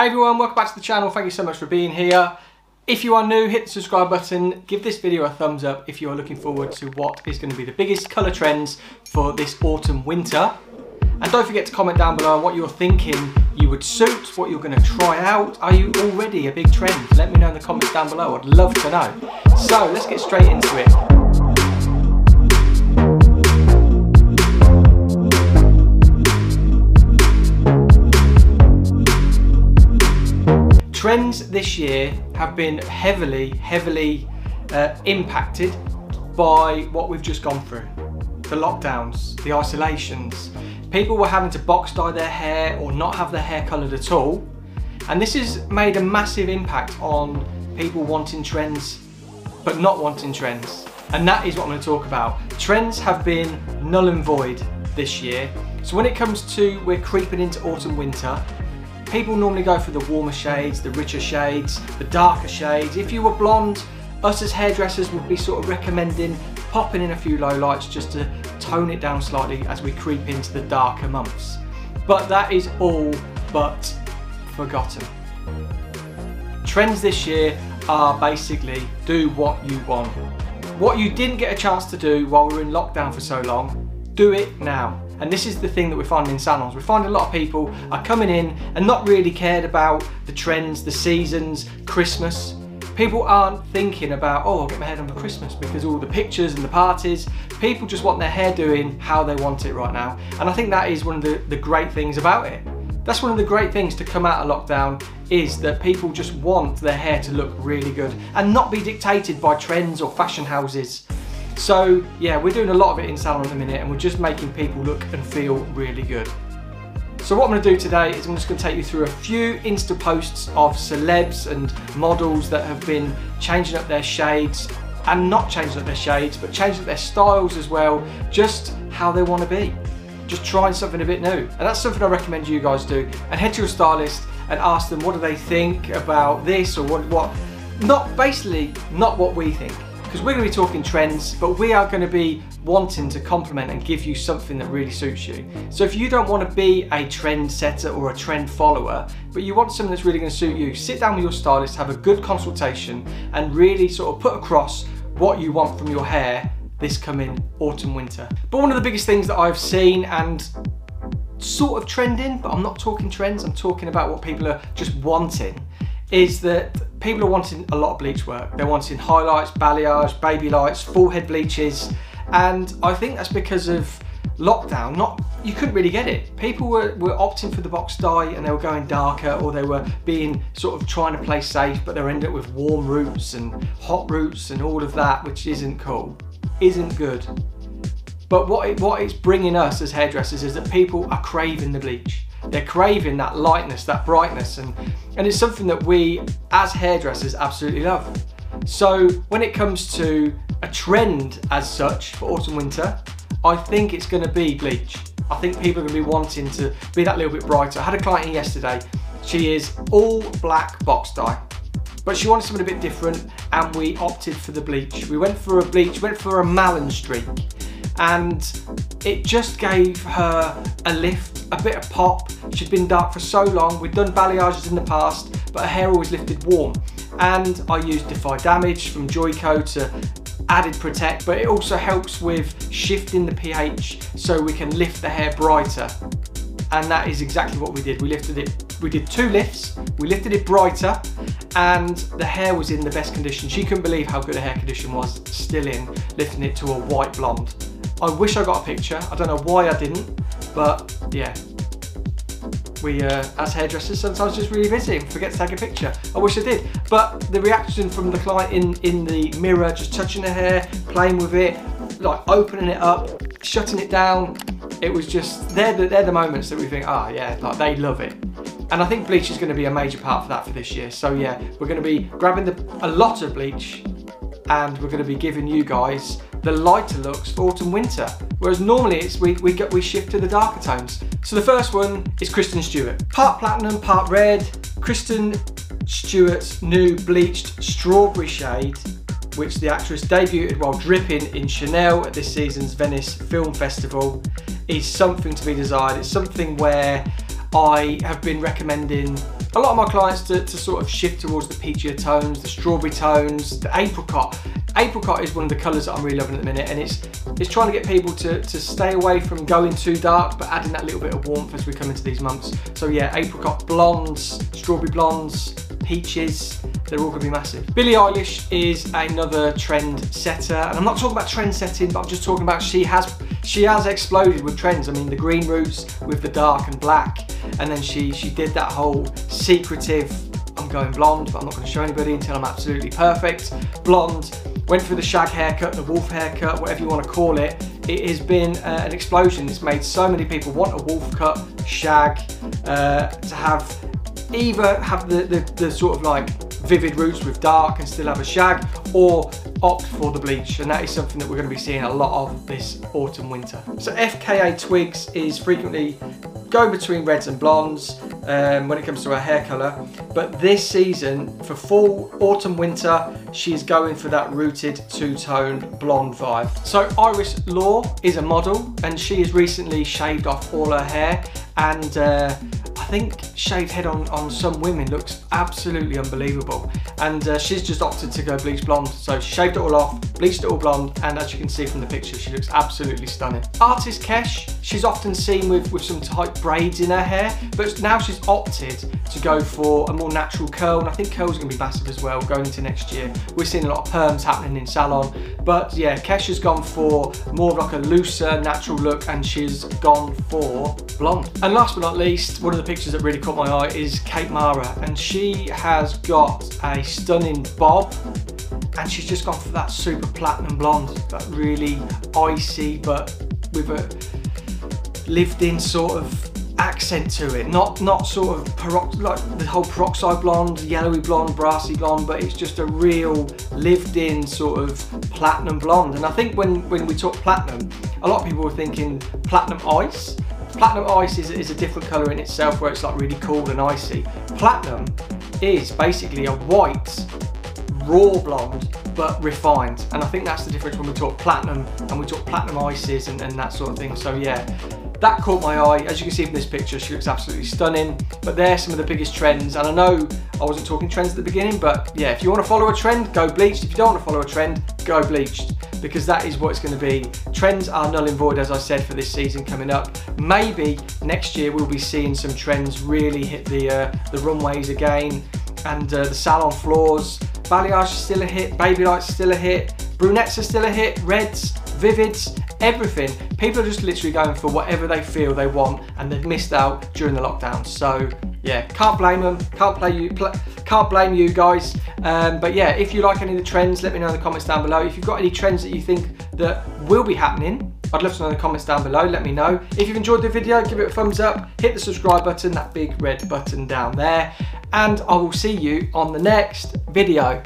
Hey everyone, welcome back to the channel. Thank you so much for being here. If you are new, hit the subscribe button, give this video a thumbs up if you are looking forward to what is going to be the biggest colour trends for this autumn winter. And don't forget to comment down below what you're thinking you would suit, what you're going to try out. Are you already a big trend? Let me know in the comments down below, I'd love to know. So let's get straight into it. Trends this year have been heavily impacted by what we've just gone through. The lockdowns, the isolations. People were having to box dye their hair or not have their hair coloured at all. And this has made a massive impact on people wanting trends, but not wanting trends. And that is what I'm going to talk about. Trends have been null and void this year. So when it comes to, we're creeping into autumn winter, people normally go for the warmer shades, the richer shades, the darker shades. If you were blonde, us as hairdressers would be sort of recommending popping in a few low lights just to tone it down slightly as we creep into the darker months. But that is all but forgotten. Trends this year are basically do what you want. What you didn't get a chance to do while we were in lockdown for so long, do it now. And this is the thing that we're finding in salons. We're finding a lot of people are coming in and not really cared about the trends, the seasons, Christmas. People aren't thinking about, oh, I'll get my hair done for Christmas because all the pictures and the parties. People just want their hair doing how they want it right now. And I think that is one of the great things about it. That's one of the great things to come out of lockdown is that people just want their hair to look really good and not be dictated by trends or fashion houses. So yeah, we're doing a lot of it in salon at the minute and we're just making people look and feel really good. So what I'm going to do today is I'm just going to take you through a few Insta posts of celebs and models that have been changing up their shades and not changing up their shades, but changing up their styles as well, just how they want to be. Just trying something a bit new. And that's something I recommend you guys do. And head to your stylist and ask them what do they think about this or what. Not basically, not what we think. Because we're going to be talking trends, but we are going to be wanting to complement and give you something that really suits you. So if you don't want to be a trend setter or a trend follower, but you want something that's really going to suit you, sit down with your stylist, have a good consultation and really sort of put across what you want from your hair this coming autumn winter. But one of the biggest things that I've seen and sort of trending, but I'm not talking trends, I'm talking about what people are just wanting, is that people are wanting a lot of bleach work. They're wanting highlights, balayage, baby lights, forehead bleaches. And I think that's because of lockdown. You couldn't really get it. People were opting for the box dye and they were going darker or they were being sort of trying to play safe, but they ended up with warm roots and hot roots and all of that, which isn't cool, isn't good. But what it's bringing us as hairdressers is that people are craving the bleach. They're craving that lightness, that brightness, and it's something that we as hairdressers absolutely love. So when it comes to a trend as such for autumn winter, I think it's going to be bleach. I think people are going to be wanting to be that little bit brighter. I had a client yesterday, she is all black box dye, but she wanted something a bit different and we opted for the bleach. We went for a bleach, went for a Malin streak, and it just gave her a lift, a bit of pop. She'd been dark for so long. We'd done balayages in the past, but her hair always lifted warm. And I used Defy Damage from Joico to added protect, but it also helps with shifting the pH so we can lift the hair brighter. And that is exactly what we did. We lifted it, we did two lifts, we lifted it brighter, and the hair was in the best condition. She couldn't believe how good her hair condition was, still in, lifting it to a white blonde. I wish I got a picture, I don't know why I didn't, but yeah. We, as hairdressers, sometimes just really busy and forget to take a picture. I wish I did, but the reaction from the client in the mirror, just touching the hair, playing with it, like opening it up, shutting it down, it was just, they're the moments that we think, ah, yeah, like they love it. And I think bleach is going to be a major part for that for this year. So yeah, we're going to be grabbing a lot of bleach and we're going to be giving you guys the lighter looks for autumn winter, whereas normally it's we shift to the darker tones. So the first one is Kristen Stewart. Part platinum, part red, Kristen Stewart's new bleached strawberry shade, which the actress debuted while dripping in Chanel at this season's Venice Film Festival, is something to be desired. It's something where I have been recommending a lot of my clients to sort of shift towards the peachier tones, the strawberry tones, the apricot. Apricot is one of the colours that I'm really loving at the minute, and it's trying to get people to stay away from going too dark, but adding that little bit of warmth as we come into these months. So yeah, apricot blondes, strawberry blondes, peaches, they're all going to be massive. Billie Eilish is another trend setter, and I'm not talking about trend setting, but I'm just talking about she has exploded with trends. I mean, the green roots with the dark and black, and then she did that whole secretive, I'm going blonde, but I'm not going to show anybody until I'm absolutely perfect. Blonde, went through the shag haircut, the wolf haircut, whatever you want to call it. It has been an explosion. It's made so many people want a wolf cut, shag, to have either have the sort of like vivid roots with dark and still have a shag, or opt for the bleach, and that is something that we're going to be seeing a lot of this autumn winter. So FKA Twigs is frequently go between reds and blondes when it comes to her hair colour, but this season for fall, autumn, winter, she's going for that rooted two-tone blonde vibe. So Iris Law is a model, and she has recently shaved off all her hair, and I think shaved head on some women looks absolutely unbelievable, and she's just opted to go bleach blonde. So she shaved it all off, bleached it all blonde, and as you can see from the picture, she looks absolutely stunning. Artist Kesh, she's often seen with some tight braids in her hair, but now she's opted to go for a more natural curl, and I think curls are going to be massive as well going into next year. We're seeing a lot of perms happening in salon, but yeah, Kesh has gone for more of like a looser natural look, and she's gone for blonde. And last but not least, one of the pictures that really caught my eye is Kate Mara, and she has got a stunning bob, and she's just gone for that super platinum blonde, that really icy but with a lived in sort of accent to it, not sort of like the whole peroxide blonde, yellowy blonde, brassy blonde, but it's just a real lived in sort of platinum blonde. And I think when we talk platinum, a lot of people were thinking platinum ice. Platinum ice is a different colour in itself, where it's like really cool and icy. Platinum is basically a white, raw blonde, but refined. And I think that's the difference when we talk platinum and we talk platinum ices and that sort of thing. So yeah, that caught my eye. As you can see from this picture, she looks absolutely stunning. But they're some of the biggest trends. And I know I wasn't talking trends at the beginning, but yeah, if you want to follow a trend, go bleached. If you don't want to follow a trend, go bleached, because that is what it's going to be. Trends are null and void, as I said, for this season coming up. Maybe next year we'll be seeing some trends really hit the runways again, and the salon floors. Balayage is still a hit, baby lights still a hit, brunettes are still a hit, reds, vivids, everything. People are just literally going for whatever they feel they want, and they've missed out during the lockdown. So yeah, can't blame them, can't blame you guys. But yeah, if you like any of the trends, let me know in the comments down below. If you've got any trends that you think that will be happening, I'd love to know in the comments down below, let me know. If you've enjoyed the video, give it a thumbs up, hit the subscribe button, that big red button down there, and I will see you on the next video.